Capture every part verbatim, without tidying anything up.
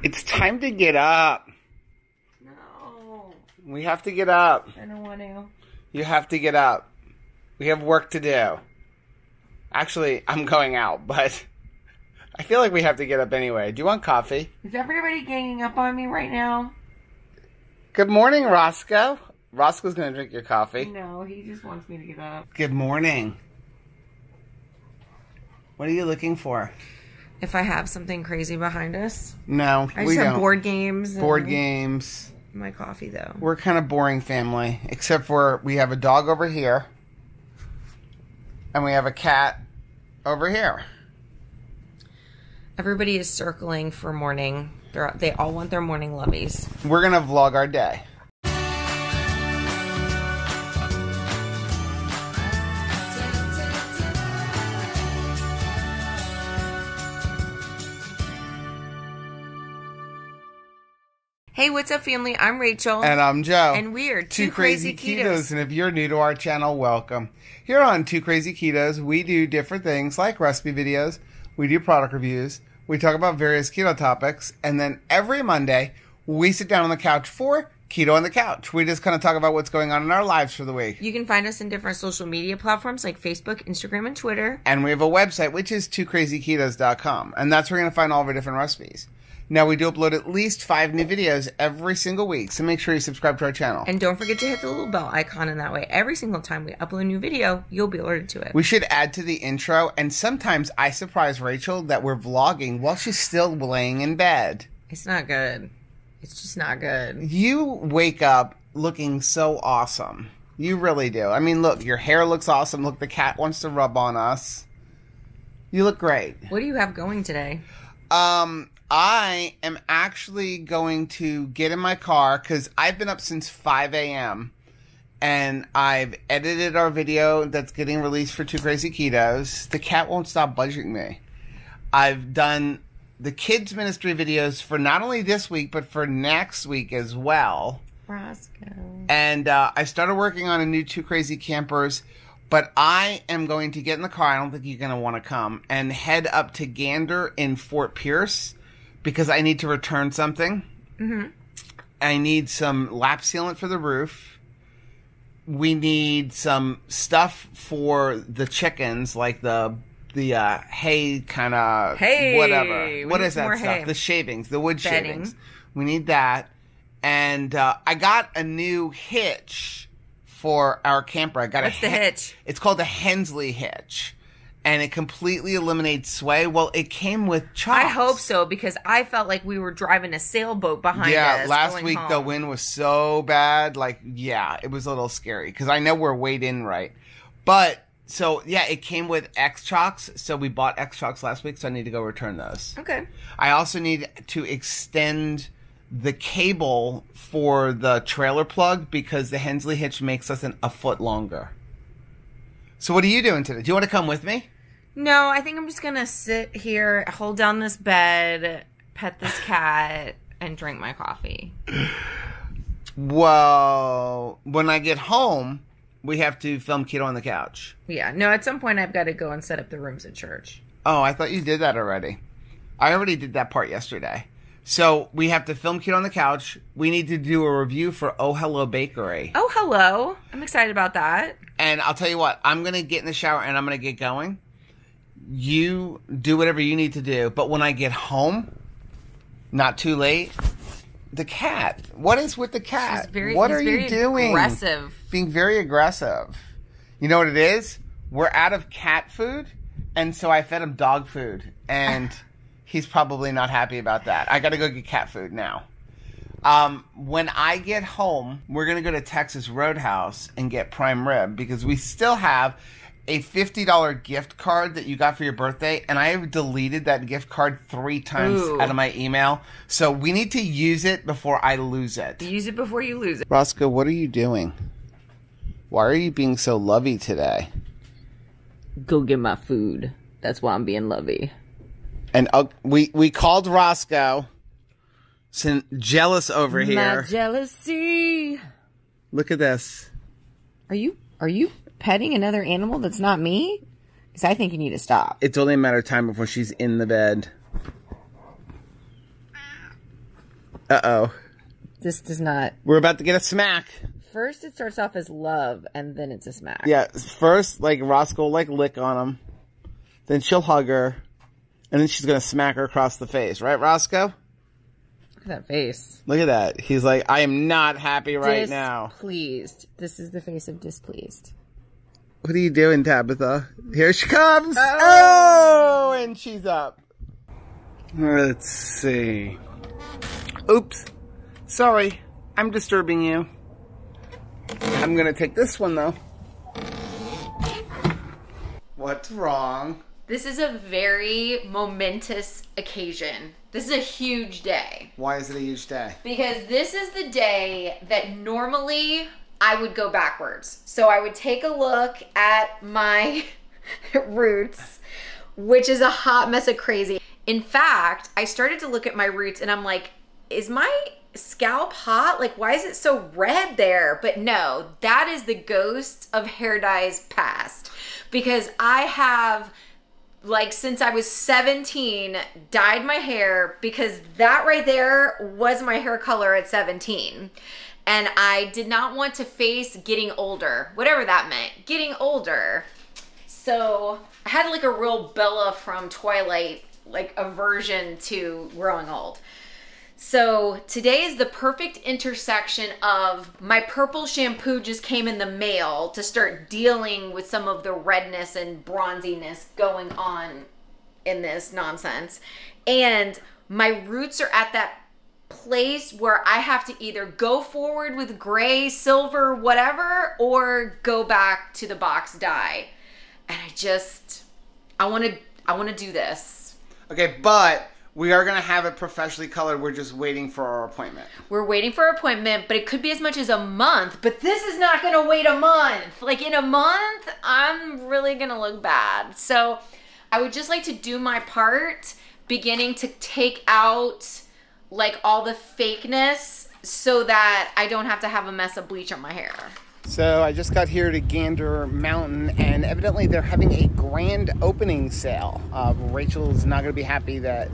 It's time to get up. No. We have to get up. I don't want to. You have to get up. We have work to do. Actually, I'm going out, but I feel like we have to get up anyway. Do you want coffee? Is everybody ganging up on me right now? Good morning, Roscoe. Roscoe's going to drink your coffee. No, he just wants me to get up. Good morning. What are you looking for? If I have something crazy behind us. No, I just we have don't. board games. Board and games. My coffee, though. We're kind of boring family, except for we have a dog over here. And we have a cat over here. Everybody is circling for morning. They're, they all want their morning lovies. We're going to vlog our day. Hey, what's up, family? I'm Rachel. And I'm Joe. And we're Two, Two Crazy, Crazy Ketos. Ketos. And if you're new to our channel, welcome. Here on Two Crazy Ketos, we do different things like recipe videos, we do product reviews, we talk about various keto topics, and then every Monday, we sit down on the couch for Keto on the Couch. We just kind of talk about what's going on in our lives for the week. You can find us in different social media platforms like Facebook, Instagram, and Twitter. And we have a website, which is two crazy ketos dot com. And that's where you're going to find all of our different recipes. Now, we do upload at least five new videos every single week, so make sure you subscribe to our channel. And don't forget to hit the little bell icon, and that way, every single time we upload a new video, you'll be alerted to it. We should add to the intro, and sometimes I surprise Rachel that we're vlogging while she's still laying in bed. It's not good. It's just not good. You wake up looking so awesome. You really do. I mean, look, your hair looks awesome. Look, the cat wants to rub on us. You look great. What do you have going today? Um... I am actually going to get in my car because I've been up since five A M and I've edited our video that's getting released for Two Crazy Ketos. The cat won't stop budging me. I've done the kids ministry videos for not only this week but for next week as well. Roscoe. And uh, I started working on a new Two Crazy Campers. But I am going to get in the car. I don't think you're going to want to come and head up to Gander in Fort Pierce. Because I need to return something. Mm-hmm. I need some lap sealant for the roof. We need some stuff for the chickens, like the the uh, hay kind of hey, whatever. We what is that stuff? Hay. The shavings, the wood Bedding. shavings. We need that. And uh, I got a new hitch for our camper. I got What's a the hitch? It's called the Hensley hitch. And it completely eliminates sway. Well, it came with chops. I hope so, because I felt like we were driving a sailboat behind yeah, us. Yeah, last week home. the wind was so bad. Like, yeah, it was a little scary because I know we're weighed in right. But, so, yeah, it came with X-Chocks. So we bought X-Chocks last week, so I need to go return those. Okay. I also need to extend the cable for the trailer plug because the Hensley hitch makes us an, a foot longer. So what are you doing today? Do you want to come with me? No, I think I'm just going to sit here, hold down this bed, pet this cat, and drink my coffee. Well, when I get home, we have to film Keto on the Couch. Yeah. No, at some point I've got to go and set up the rooms at church. Oh, I thought you did that already. I already did that part yesterday. So we have to film Keto on the Couch. We need to do a review for Oh Hello Bakery. Oh, hello. I'm excited about that. And I'll tell you what. I'm going to get in the shower and I'm going to get going. You do whatever you need to do. But when I get home, not too late, the cat. What is with the cat? She's very, what are very you doing? Aggressive. Being very aggressive. You know what it is? We're out of cat food. And so I fed him dog food. And he's probably not happy about that. I got to go get cat food now. Um, when I get home, we're going to go to Texas Roadhouse and get prime rib because we still have a fifty dollar gift card that you got for your birthday. And I have deleted that gift card three times Ooh. out of my email. So we need to use it before I lose it. Use it before you lose it. Roscoe, what are you doing? Why are you being so lovey today? Go get my food. That's why I'm being lovey. And uh, we, we called Roscoe. So jealous over here. My jealousy. Look at this. Are you are you petting another animal that's not me? Because I think you need to stop. It's only a matter of time before she's in the bed. Uh-oh. This does not. We're about to get a smack. First, it starts off as love, and then it's a smack. Yeah, first, like, Roscoe, like, lick on him. Then she'll hug her. And then she's going to smack her across the face. Right, Roscoe? Look at that face. Look at that. He's like, I am not happy right displeased. now. Displeased. This is the face of displeased. What are you doing, Tabitha? Here she comes. Oh, oh, and she's up. Let's see. Oops. Sorry. I'm disturbing you. I'm going to take this one, though. What's wrong? This is a very momentous occasion. This is a huge day. Why is it a huge day? Because this is the day that normally I would go backwards. So I would take a look at my roots, which is a hot mess of crazy. In fact, I started to look at my roots and I'm like, is my scalp hot? Like, why is it so red there? But no, that is the ghost of hair dyes past, because I have, like, since I was seventeen, dyed my hair, because that right there was my hair color at seventeen. And I did not want to face getting older, whatever that meant, getting older. So I had like a real Bella from Twilight, like, aversion to growing old. So today is the perfect intersection of my purple shampoo just came in the mail to start dealing with some of the redness and bronziness going on in this nonsense. And my roots are at that place where I have to either go forward with gray, silver, whatever, or go back to the box dye. And I just, I want to, I want to do this. Okay, but we are going to have it professionally colored. We're just waiting for our appointment. We're waiting for our appointment, but it could be as much as a month. But this is not going to wait a month. Like, in a month, I'm really going to look bad. So I would just like to do my part, beginning to take out, like, all the fakeness so that I don't have to have a mess of bleach on my hair. So I just got here to Gander Mountain, and evidently they're having a grand opening sale. Uh, Rachel's not going to be happy that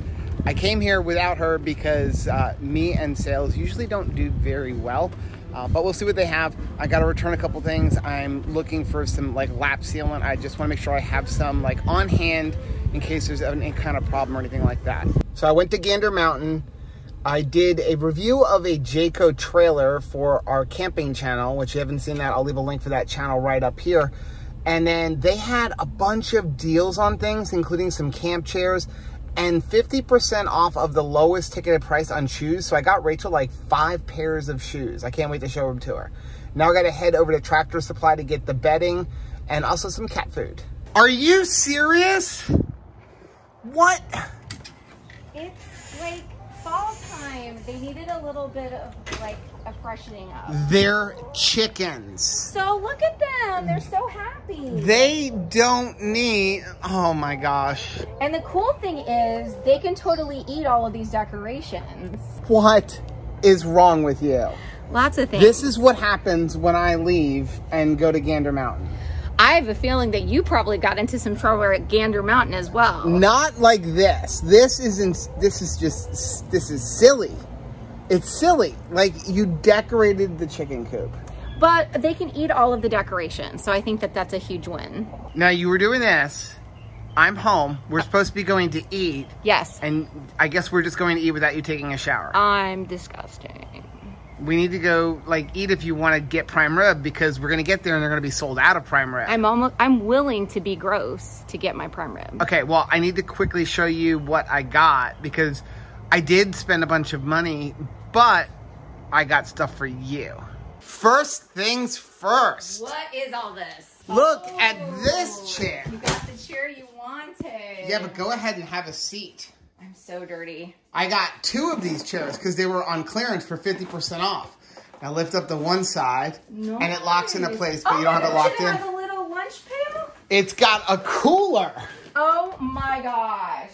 I came here without her, because uh, me and sales usually don't do very well, uh, but we'll see what they have. I got to return a couple things. I'm looking for some, like, lap sealant. I just want to make sure I have some, like, on hand in case there's any kind of problem or anything like that. So I went to Gander Mountain. I did a review of a Jayco trailer for our camping channel, which, you haven't seen that, I'll leave a link for that channel right up here. And then they had a bunch of deals on things, including some camp chairs, and fifty percent off of the lowest ticketed price on shoes. So I got Rachel like five pairs of shoes. I can't wait to show them to her. Now I gotta head over to Tractor Supply to get the bedding and also some cat food. Are you serious? What? It's like fall time. They needed a little bit of, like, a freshening up. They're chickens. So look at them. They're so happy. They don't need, oh my gosh. And the cool thing is they can totally eat all of these decorations. What is wrong with you? Lots of things. This is what happens when I leave and go to Gander Mountain. I have a feeling that you probably got into some trouble at Gander Mountain as well. Not like this. This isn't, this is just, this is silly. It's silly. Like, you decorated the chicken coop. But they can eat all of the decorations, so I think that that's a huge win. Now, you were doing this. I'm home. We're supposed to be going to eat. Yes. And I guess we're just going to eat without you taking a shower. I'm disgusting. We need to go, like, eat if you want to get prime rib, because we're going to get there and they're going to be sold out of prime rib. I'm almost, I'm willing to be gross to get my prime rib. Okay, well, I need to quickly show you what I got, because I did spend a bunch of money, but I got stuff for you. First things first. What is all this? Look oh, at this chair. You got the chair you wanted. Yeah, but go ahead and have a seat. I'm so dirty. I got two of these chairs because they were on clearance for fifty percent off. Now lift up the one side, nice. And it locks into place, but oh, you don't have it locked in. It has a little lunch pail? It's got a cooler. Oh my gosh.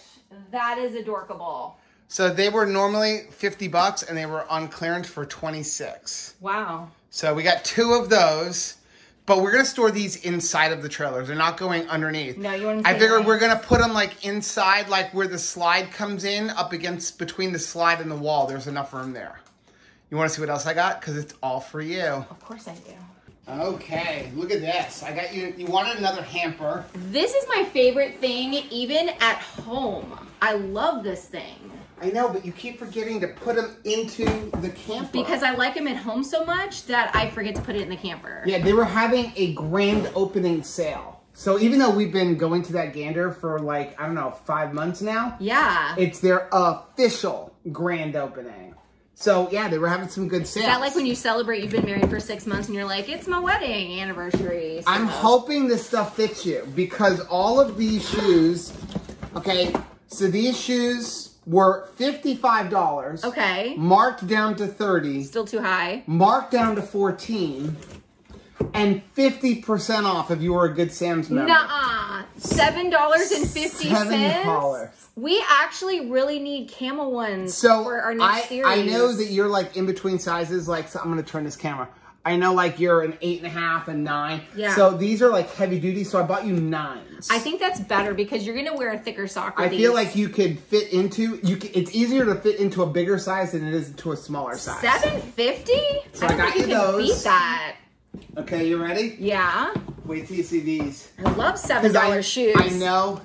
That is adorable. So they were normally fifty bucks and they were on clearance for twenty-six. Wow. So we got two of those, But we're going to store these inside of the trailers. They're not going underneath. No, you want to I figure we're going to put them like inside, like where the slide comes in, up against, between the slide and the wall. There's enough room there. You want to see what else I got? Because it's all for you. Of course I do. Okay, look at this. I got you, you wanted another hamper. This is my favorite thing, even at home. I love this thing. I know, but you keep forgetting to put them into the camper. Because I like them at home so much that I forget to put it in the camper. Yeah, they were having a grand opening sale. So even though we've been going to that Gander for like, I don't know, five months now. Yeah. It's their official grand opening. So yeah, they were having some good sales. Is that like when you celebrate, you've been married for six months and you're like, it's my wedding anniversary. So. I'm hoping this stuff fits you because all of these shoes, okay, so these shoes were fifty-five dollars. Okay. Marked down to thirty. Still too high. Marked down to fourteen. And fifty percent off if you were a Good Sam's member. Nuh-uh. seven dollars and fifty cents? We actually really need camel ones so for our next I, series. I know that you're like in between sizes. Like, so I'm going to turn this camera. I know like you're an eight and a half and nine. Yeah. So these are like heavy duty. So I bought you nines. I think that's better because you're going to wear a thicker sock with I these. Feel like you could fit into, you. Can, it's easier to fit into a bigger size than it is into a smaller size. seven fifty? So I, I got you, you those. Beat that. Okay, you ready? Yeah. Wait till you see these. I love seven dollar I, shoes. I know.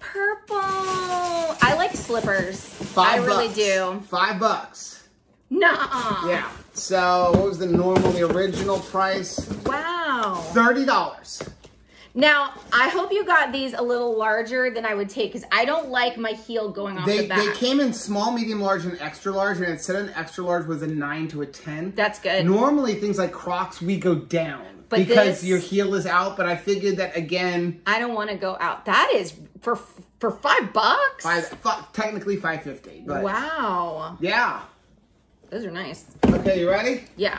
Purple. I like slippers. Five I bucks. really do. Five bucks. Nuh-uh. Yeah. So what was the normal, the original price? Wow. thirty dollars. Now, I hope you got these a little larger than I would take because I don't like my heel going off they, the back. They came in small, medium, large, and extra large, and it said an extra large was a nine to a ten. That's good. Normally, things like Crocs, we go down but because this, your heel is out, but I figured that, again... I don't want to go out. That is for for five bucks? Five, five, technically five fifty. But wow. Yeah. Those are nice. Okay, you ready? Yeah.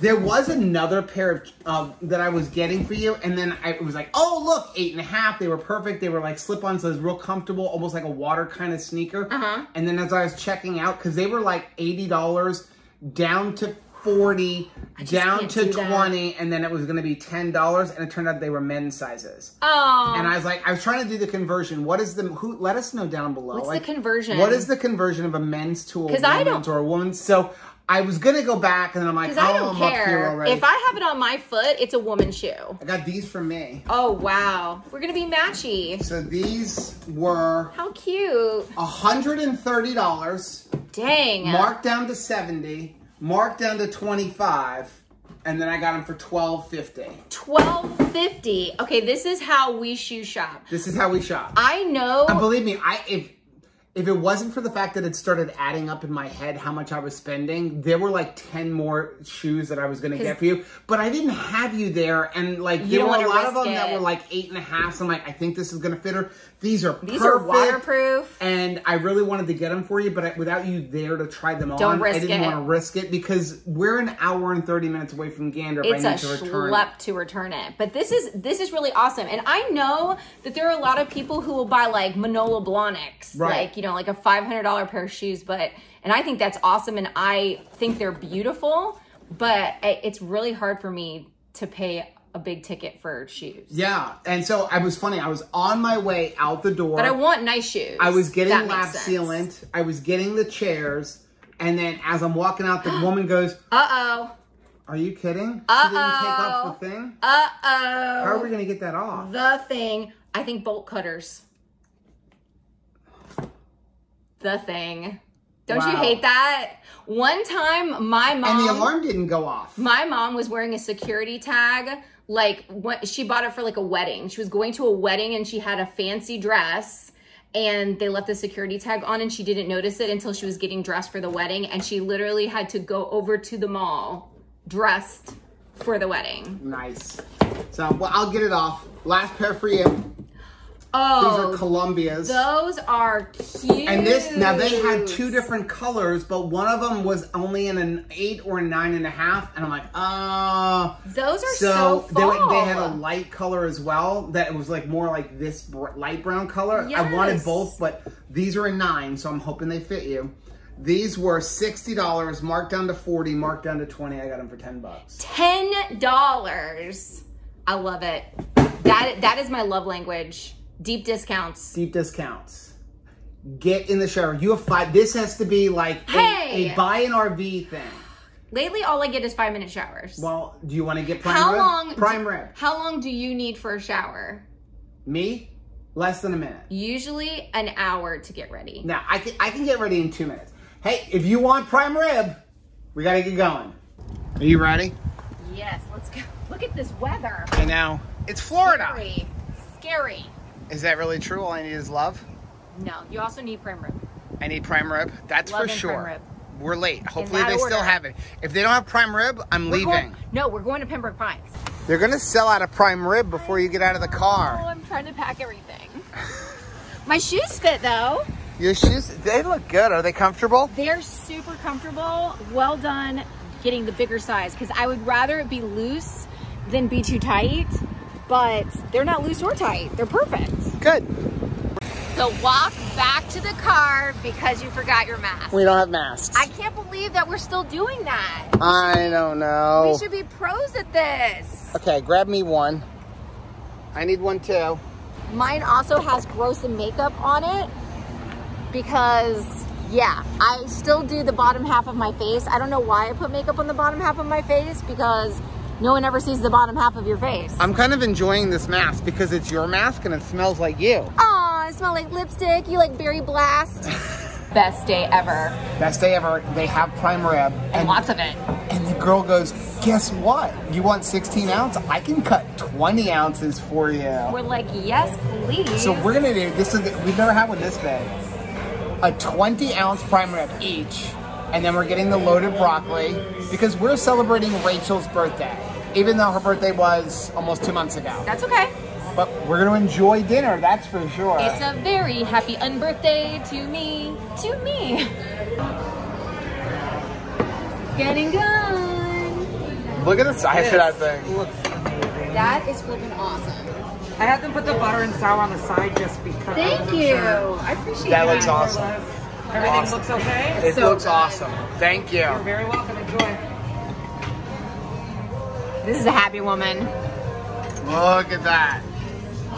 There was another pair of uh, that I was getting for you, and then I was like, oh, look, eight and a half. They were perfect. They were like slip-ons, so it was real comfortable, almost like a water kind of sneaker. Uh-huh. And then as I was checking out, because they were like eighty dollars down to forty dollars, down to twenty dollars, and then it was going to be ten dollars, and it turned out they were men's sizes. Oh. And I was like, I was trying to do the conversion. What is the, who, let us know down below. What's like, the conversion? What is the conversion of a men's to a woman's I don't... or a woman's? So... I was going to go back, and then I'm like, oh, I don't I'm care. Up here already. If I have it on my foot, it's a woman's shoe. I got these for me. Oh, wow. We're going to be matchy. So these were... How cute. one hundred thirty dollars. Dang. Marked down to seventy dollars. Marked down to twenty-five dollars. And then I got them for twelve fifty. twelve fifty. Okay, this is how we shoe shop. This is how we shop. I know. And believe me, I... If, If it wasn't for the fact that it started adding up in my head how much I was spending, there were like ten more shoes that I was going to get for you. But I didn't have you there. And like there were a lot of them it. that were like eight and a half. So I'm like, I think this is going to fit her. These are These perfect. are waterproof. And I really wanted to get them for you. But I, without you there to try them Don't on, risk I didn't it. want to risk it. Because we're an hour and thirty minutes away from Gander. It's I need a to return schlep it. to return it. But this is, this is really awesome. And I know that there are a lot of people who will buy like Manolo Blahniks. Right. Like, you know, like a five hundred dollar pair of shoes, but, and I think that's awesome. And I think they're beautiful, but it's really hard for me to pay a big ticket for shoes. Yeah. And so I was funny. I was on my way out the door, but I want nice shoes. I was getting lap sealant. I was getting the chairs. And then as I'm walking out, the woman goes, uh-oh. Are you kidding? Uh-oh. She didn't take off the thing? Uh-oh. How are we going to get that off? The thing. I think bolt cutters. The thing. Don't wow. you hate that? One time, my mom... And the alarm didn't go off. My mom was wearing a security tag. Like, what, she bought it for, like, a wedding. She was going to a wedding, and she had a fancy dress, and they left the security tag on, and she didn't notice it until she was getting dressed for the wedding, and she literally had to go over to the mall dressed for the wedding. Nice. So, well, I'll get it off. Last pair for you. Oh, these are Columbias. Those are cute. And this, now they had two different colors, but one of them was only in an eight or a nine and a half. And I'm like, oh. Those are so, so fall. They, they had a light color as well that was like more like this br light brown color. Yes. I wanted both, but these are a nine, so I'm hoping they fit you. These were sixty dollars, marked down to forty dollars, marked down to twenty dollars. I got them for ten bucks. ten dollars. I love it. That That is my love language. Deep discounts. Deep discounts. Get in the shower. You have five. This has to be like hey. a, a buy an R V thing. Lately, all I get is five minute showers. Well, do you want to get prime how rib? Long prime do, rib. How long do you need for a shower? Me? Less than a minute. Usually an hour to get ready. Now, I can, I can get ready in two minutes. Hey, if you want prime rib, we got to get going. Are you ready? Yes, let's go. Look at this weather. I know. It's Florida. Scary. Scary. Is that really true? All I need is love? No, you also need prime rib. I need prime rib. That's love for and sure. Prime rib. We're late. Hopefully they order. Still have it. If they don't have prime rib, I'm we're leaving. Going, no, we're going to Pembroke Pines. They're going to sell out a prime rib before you get out of the car. Oh, I'm trying to pack everything. My shoes fit, though. Your shoes, they look good. Are they comfortable? They're super comfortable. Well done getting the bigger size, because I would rather it be loose than be too tight, but they're not loose or tight. They're perfect. Good. So walk back to the car because you forgot your mask. We don't have masks. I can't believe that we're still doing that. I don't know. We should be pros at this. Okay, grab me one. I need one too. Mine also has gross and makeup on it because, yeah, I still do the bottom half of my face. I don't know why I put makeup on the bottom half of my face because no one ever sees the bottom half of your face. I'm kind of enjoying this mask because it's your mask and it smells like you. Oh. I smell like lipstick. You like berry blast. Best day ever. Best day ever. They have prime rib. And, and lots of it. And the girl goes, guess what? You want sixteen ounce? I can cut twenty ounces for you. We're like, yes, please. So we're going to do, this is, we've never had one this big. A twenty ounce prime rib each. And then we're getting the loaded broccoli because we're celebrating Rachel's birthday. Even though her birthday was almost two months ago. That's okay. But we're going to enjoy dinner, that's for sure. It's a very happy unbirthday to me, to me. It's getting good. Look at the size of that thing. Looks amazing. That is flipping awesome. I had them put the butter and sour on the side just because. Thank you. Sure. I appreciate that. That looks awesome. Everything awesome. Looks okay? It's it so looks good. Awesome. Thank you. You're very welcome. Enjoy. This is a happy woman. Look at that.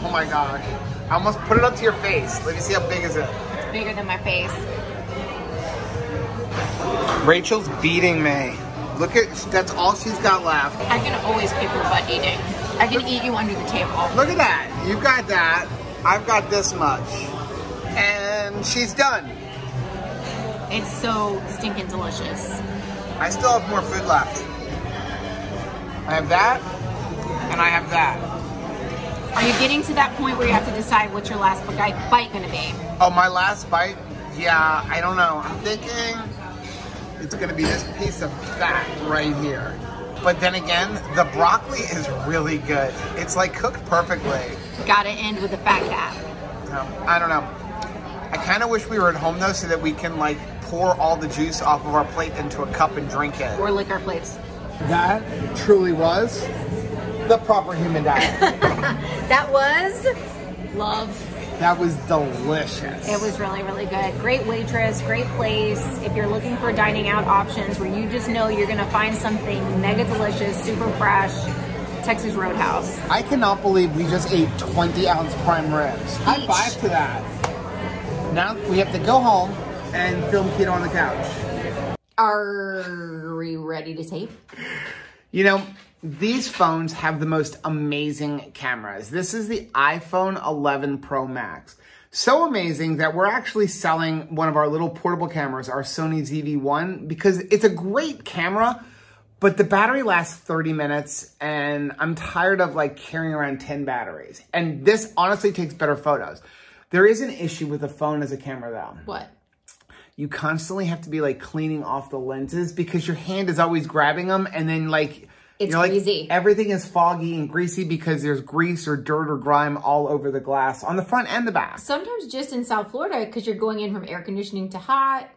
Oh my gosh. I almost put it up to your face. Let me see how big is it. It's bigger than my face. Rachel's beating me. Look at, that's all she's got left. I can always kick your butt eating. I can look, eat you under the table. Look at that. You've got that. I've got this much. And she's done. It's so stinking delicious. I still have more food left. I have that, and I have that. Are you getting to that point where you have to decide what's your last bite gonna be? Oh, my last bite? Yeah, I don't know. I'm thinking it's gonna be this piece of fat right here. But then again, the broccoli is really good. It's like cooked perfectly. Gotta end with a fat cap. Um, I don't know. I kinda wish we were at home though so that we can like pour all the juice off of our plate into a cup and drink it. Or lick our plates. That truly was the proper human diet. That was love. That was delicious. It was really, really good. Great waitress, great place. If you're looking for dining out options where you just know you're gonna find something mega delicious, super fresh, Texas Roadhouse. I cannot believe we just ate twenty ounce prime ribs. Each. High five to that. Now we have to go home and film Keto on the Couch. Are we ready to tape? You know, these phones have the most amazing cameras. This is the iPhone eleven Pro Max. So amazing that we're actually selling one of our little portable cameras, our Sony Z V one, because it's a great camera, but the battery lasts thirty minutes and I'm tired of like carrying around ten batteries. And this honestly takes better photos. There is an issue with a phone as a camera though. What? You constantly have to be like cleaning off the lenses because your hand is always grabbing them and then like, it's greasy. Like, everything is foggy and greasy because there's grease or dirt or grime all over the glass on the front and the back. Sometimes just in South Florida, because you're going in from air conditioning to hot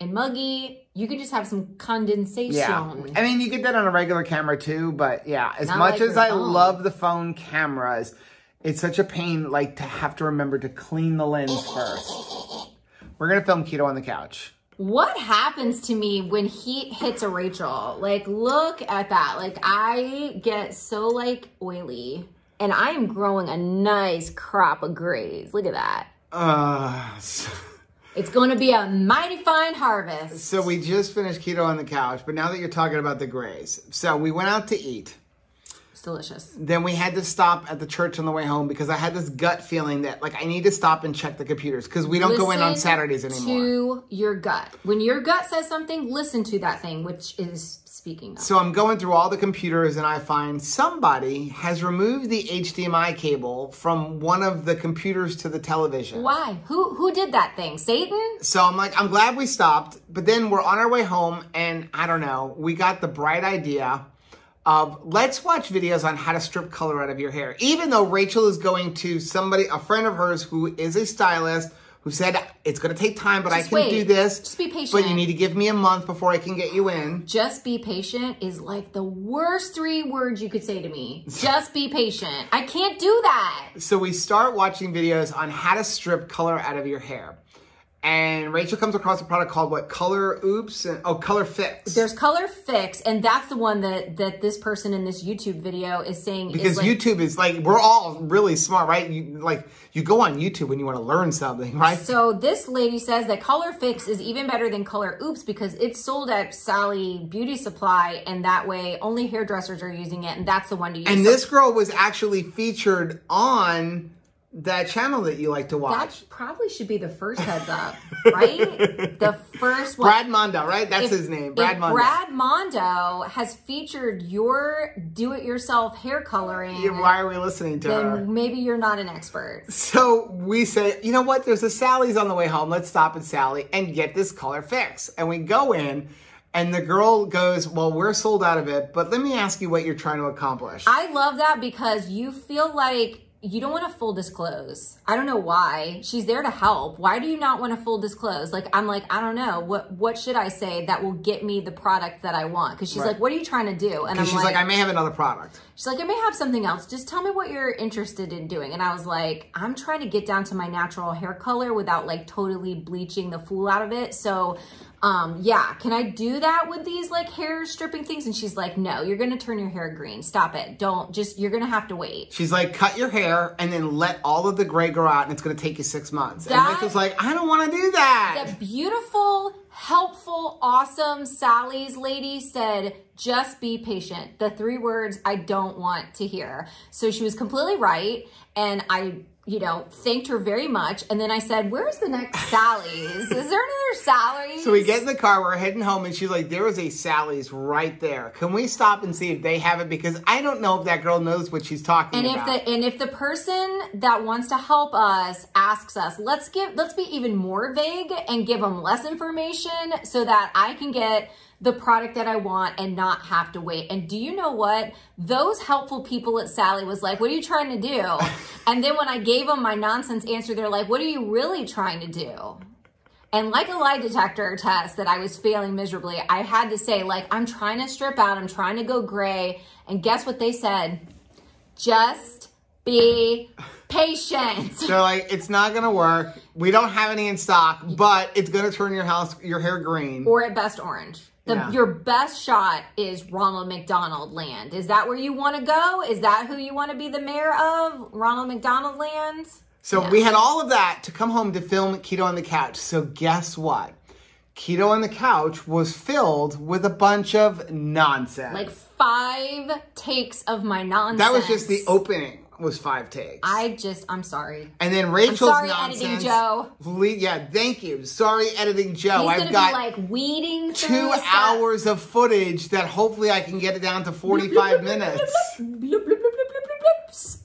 and muggy, you can just have some condensation. Yeah. I mean, you get that on a regular camera too, but yeah, as Not much like as I phone. love the phone cameras, it's such a pain like to have to remember to clean the lens first. We're going to film Keto on the Couch. What happens to me when heat hits a Rachel? Like, look at that. Like, I get so, like, oily. And I am growing a nice crop of grays. Look at that. Uh, so it's going to be a mighty fine harvest. So we just finished Keto on the Couch, but now that you're talking about the grays. So we went out to eat. It's delicious. Then we had to stop at the church on the way home because I had this gut feeling that, like, I need to stop and check the computers because we don't listen go in on Saturdays anymore. To your gut. When your gut says something, listen to that thing, which is speaking of. So I'm going through all the computers and I find somebody has removed the H D M I cable from one of the computers to the television. Why? Who who did that thing? Satan? So I'm like, I'm glad we stopped, but then we're on our way home and I don't know, we got the bright idea of let's watch videos on how to strip color out of your hair. Even though Rachel is going to somebody, a friend of hers who is a stylist, who said, it's going to take time, but just I can wait. do this. Just be patient. But you need to give me a month before I can get you in. Just be patient is like the worst three words you could say to me. Just be patient. I can't do that. So we start watching videos on how to strip color out of your hair. And Rachel comes across a product called what? Color Oops? And, oh, Color Fix. There's Color Fix. And that's the one that, that this person in this YouTube video is saying. Because is like, YouTube is like, we're all really smart, right? You, like, you go on YouTube when you want to learn something, right? So this lady says that Color Fix is even better than Color Oops because it's sold at Sally Beauty Supply. And that way, only hairdressers are using it. And that's the one to use. And this girl was actually featured on that channel that you like to watch. That probably should be the first heads up, right? The first one. Brad Mondo, right? That's if, his name, Brad Mondo. Brad Mondo has featured your do-it-yourself hair coloring. Yeah, why are we listening to then her? Maybe you're not an expert. So we say, you know what? There's a Sally's on the way home. Let's stop at Sally and get this Color Fix. And we go in. And the girl goes, well, we're sold out of it, but let me ask you what you're trying to accomplish. I love that because you feel like you don't want to full disclose. I don't know why. She's there to help. Why do you not want to full disclose? Like, I'm like, I don't know. What what should I say that will get me the product that I want? Because she's right. like, what are you trying to do? And I'm she's like, like, I may have another product. She's like, I may have something else. Just tell me what you're interested in doing. And I was like, I'm trying to get down to my natural hair color without like totally bleaching the fool out of it. So Um, yeah, can I do that with these like hair stripping things? And she's like, no, you're going to turn your hair green. Stop it. Don't just, you're going to have to wait. She's like, cut your hair and then let all of the gray grow out and it's going to take you six months. That, and Rachel's like, I don't want to do that. That beautiful, helpful, awesome Sally's lady said, just be patient. The three words I don't want to hear. So she was completely right. And I, you know, thanked her very much. And then I said, where's the next Sally's? Is there another Sally's? So we get in the car, we're heading home, and she's like, there is a Sally's right there. Can we stop and see if they have it? Because I don't know if that girl knows what she's talking and about. If the, and if the person that wants to help us asks us, let's give, let's be even more vague and give them less information so that I can get the product that I want and not have to wait. And do you know what? Those helpful people at Sally was like, what are you trying to do? And then when I gave them my nonsense answer, they're like, what are you really trying to do? And like a lie detector test that I was failing miserably, I had to say, like, I'm trying to strip out, I'm trying to go gray. And guess what they said? Just be patient. They're like, it's not gonna work. We don't have any in stock, but it's gonna turn your house, your hair green. Or at best orange. The, yeah. Your best shot is Ronald McDonald Land. Is that where you want to go? Is that who you want to be the mayor of? Ronald McDonald Land? So yeah. We had all of that to come home to film Keto on the Couch. So guess what? Keto on the Couch was filled with a bunch of nonsense. Like five takes of my nonsense. That was just the opening. Was five takes. I just, I'm sorry. And then Rachel's I'm sorry, nonsense, editing Joe. Yeah, thank you. Sorry, editing Joe. He's I've got be like weeding two hours stuff. of footage that hopefully I can get it down to forty-five minutes.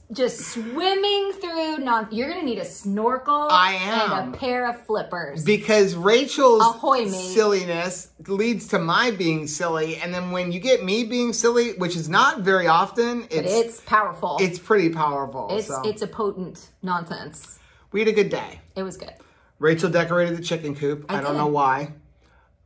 Just swimming through non. You're gonna need a snorkel. I am. And a pair of flippers. Because Rachel's Ahoy, silliness leads to my being silly, and then when you get me being silly, which is not very often, it's, but it's powerful. It's pretty powerful. It's so. It's a potent nonsense. We had a good day. It was good. Rachel decorated the chicken coop. I, I don't know why.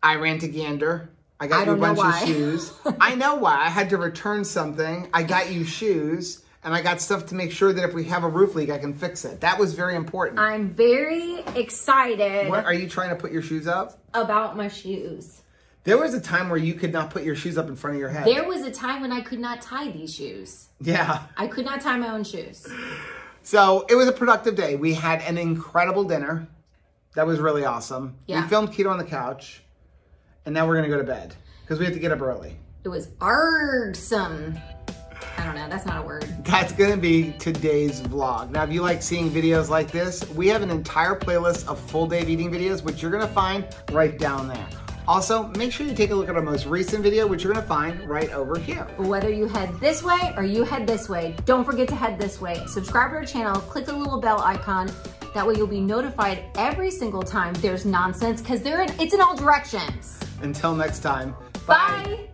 I ran to Gander. I got I you a bunch of shoes. I know why. I had to return something. I got you shoes. and I got stuff to make sure that if we have a roof leak, I can fix it. That was very important. I'm very excited. What, are you trying to put your shoes up? About my shoes. There was a time where you could not put your shoes up in front of your head. There was a time when I could not tie these shoes. Yeah. I could not tie my own shoes. So it was a productive day. We had an incredible dinner. That was really awesome. Yeah. We filmed Keto on the Couch. And now we're going to go to bed because we have to get up early. It was argsome. I don't know. That's not a word. That's going to be today's vlog. Now, if you like seeing videos like this, we have an entire playlist of full day of eating videos, which you're going to find right down there. Also, make sure you take a look at our most recent video, which you're going to find right over here. Whether you head this way or you head this way, don't forget to head this way. Subscribe to our channel. Click the little bell icon. That way you'll be notified every single time there's nonsense because it's in all directions. Until next time. Bye. Bye.